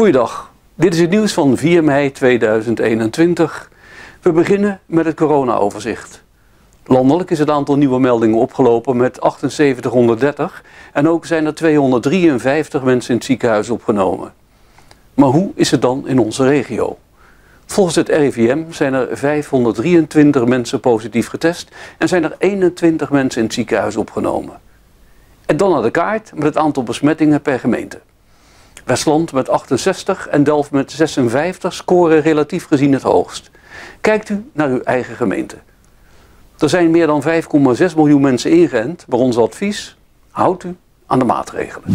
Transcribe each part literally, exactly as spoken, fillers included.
Goeiedag, dit is het nieuws van vier mei tweeduizend eenentwintig. We beginnen met het corona-overzicht. Landelijk is het aantal nieuwe meldingen opgelopen met zevenduizend achthonderddertig en ook zijn er tweehonderddrieënvijftig mensen in het ziekenhuis opgenomen. Maar hoe is het dan in onze regio? Volgens het R I V M zijn er vijfhonderddrieëntwintig mensen positief getest en zijn er eenentwintig mensen in het ziekenhuis opgenomen. En dan naar de kaart met het aantal besmettingen per gemeente. Westland met achtenzestig en Delft met zesenvijftig scoren relatief gezien het hoogst. Kijkt u naar uw eigen gemeente. Er zijn meer dan vijf komma zes miljoen mensen ingeënt. Bij ons advies, houdt u aan de maatregelen.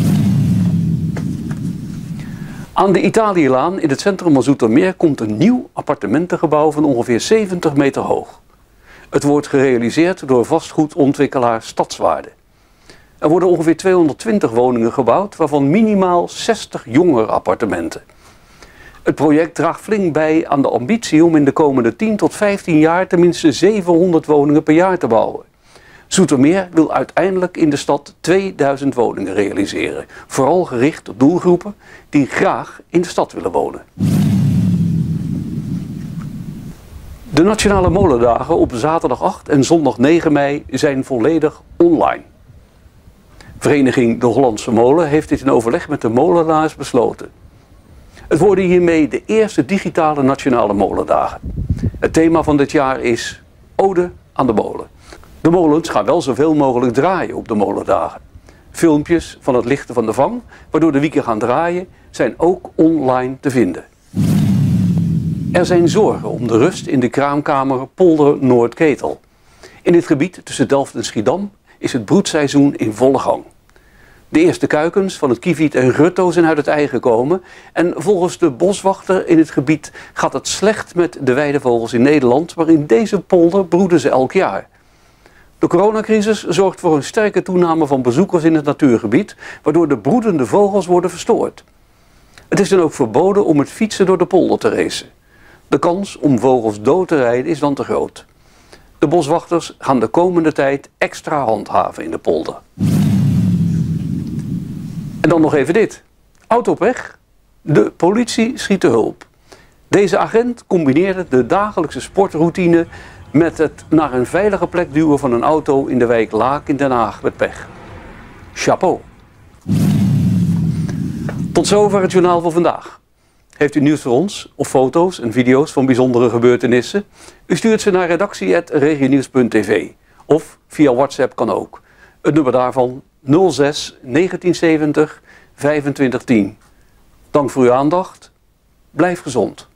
Aan de Italiëlaan in het centrum van Zoetermeer komt een nieuw appartementengebouw van ongeveer zeventig meter hoog. Het wordt gerealiseerd door vastgoedontwikkelaar Stadswaarde. Er worden ongeveer tweehonderdtwintig woningen gebouwd, waarvan minimaal zestig jongere appartementen. Het project draagt flink bij aan de ambitie om in de komende tien tot vijftien jaar tenminste zevenhonderd woningen per jaar te bouwen. Zoetermeer wil uiteindelijk in de stad tweeduizend woningen realiseren, vooral gericht op doelgroepen die graag in de stad willen wonen. De Nationale Molendagen op zaterdag acht en zondag negen mei zijn volledig online. Vereniging De Hollandse Molen heeft dit in overleg met de molenaars besloten. Het worden hiermee de eerste digitale Nationale Molendagen. Het thema van dit jaar is Ode aan de molen. De molens gaan wel zoveel mogelijk draaien op de molendagen. Filmpjes van het lichten van de vang, waardoor de wieken gaan draaien, zijn ook online te vinden. Er zijn zorgen om de rust in de kraamkamer Polder-Noordketel. In dit gebied tussen Delft en Schiedam is het broedseizoen in volle gang. De eerste kuikens van het kieviet en rutto zijn uit het ei gekomen en volgens de boswachter in het gebied gaat het slecht met de weidevogels in Nederland, maar in deze polder broeden ze elk jaar. De coronacrisis zorgt voor een sterke toename van bezoekers in het natuurgebied, waardoor de broedende vogels worden verstoord. Het is dan ook verboden om met fietsen door de polder te racen. De kans om vogels dood te rijden is dan te groot. De boswachters gaan de komende tijd extra handhaven in de polder. En dan nog even dit. Auto op weg. De politie schiet te hulp. Deze agent combineerde de dagelijkse sportroutine met het naar een veilige plek duwen van een auto in de wijk Laak in Den Haag met pech. Chapeau. Tot zover het journaal voor vandaag. Heeft u nieuws voor ons of foto's en video's van bijzondere gebeurtenissen? U stuurt ze naar redactie apenstaartje regionieuws punt tv of via WhatsApp kan ook. Het nummer daarvan nul zes negentien zeventig vijfentwintig tien. Dank voor uw aandacht. Blijf gezond.